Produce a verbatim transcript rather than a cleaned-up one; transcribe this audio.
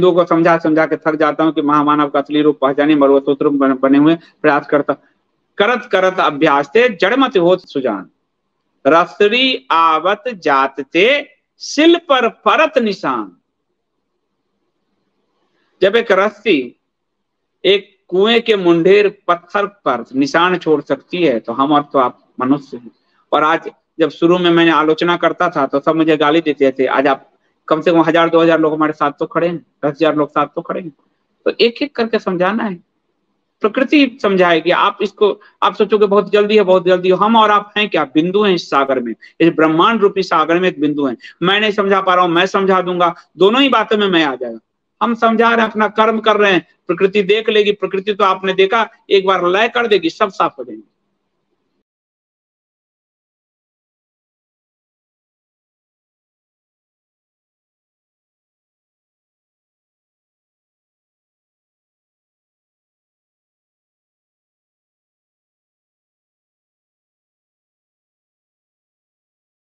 लोगों को समझा समझा के थक जाता हूँ कि महामानव का असली रूप पहचाने मरुवसूत्र बने हुए प्रयास करता करत करत अभ्यास ते जड़मत होत सुजान रसरी आवत जात ते सिल पर परत निशान। जब एक रस्सी एक कुएं के मुंडेर पत्थर पर निशान छोड़ सकती है तो हम और तो आप मनुष्य हैं। और आज जब शुरू में मैंने आलोचना करता था तो सब मुझे गाली देते थे, आज आप कम से कम हजार दो हजार लोग हमारे साथ तो खड़े हैं, दस हजार लोग साथ तो खड़े हैं। तो एक एक करके समझाना है, प्रकृति समझाएगी। आप इसको आप सोचोगे बहुत जल्दी है बहुत जल्दी है, हम और आप हैं क्या, बिंदु हैं इस सागर में, इस ब्रह्मांड रूपी सागर में एक बिंदु हैं। मैं नहीं समझा पा रहा हूँ, मैं समझा दूंगा, दोनों ही बातों में मैं आ जाएगा। हम समझा रहे हैं, अपना कर्म कर रहे हैं, प्रकृति देख लेगी। प्रकृति तो आपने देखा एक बार लय कर देगी, सब साफ हो जाएंगे।